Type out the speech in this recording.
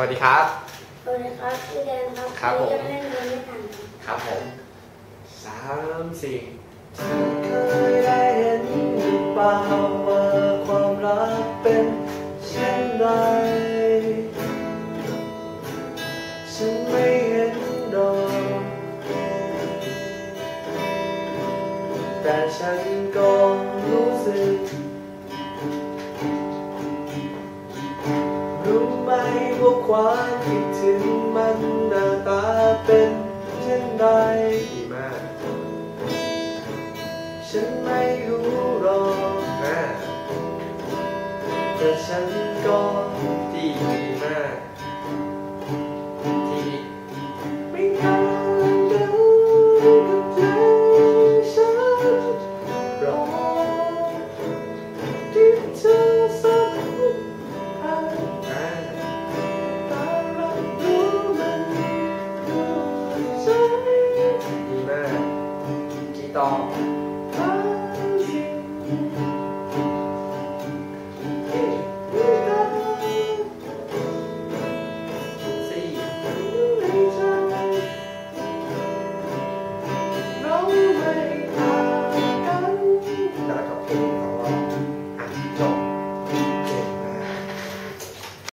สวัสดีครับสวัสดีครับพี่แดงครับครับผมยังเล่นยังไม่ทันครับผม3 4เธอเคยได้เห็นหรือเปล่าว่าความรักเป็นเช่นไรฉันไม่เห็นดอกแต่ฉันก็รู้สึกรู้ไหมว่าความคิดถึงมันหน้าตาเป็นเช่นไรฉันไม่รู้หรอกนะแต่ฉันก็ดีมากที่ไม่เคยรู้กับใจฉันรอที่เธอสักครั้งตาเรารู้มันรู้ใจดีมากกี่ต่อ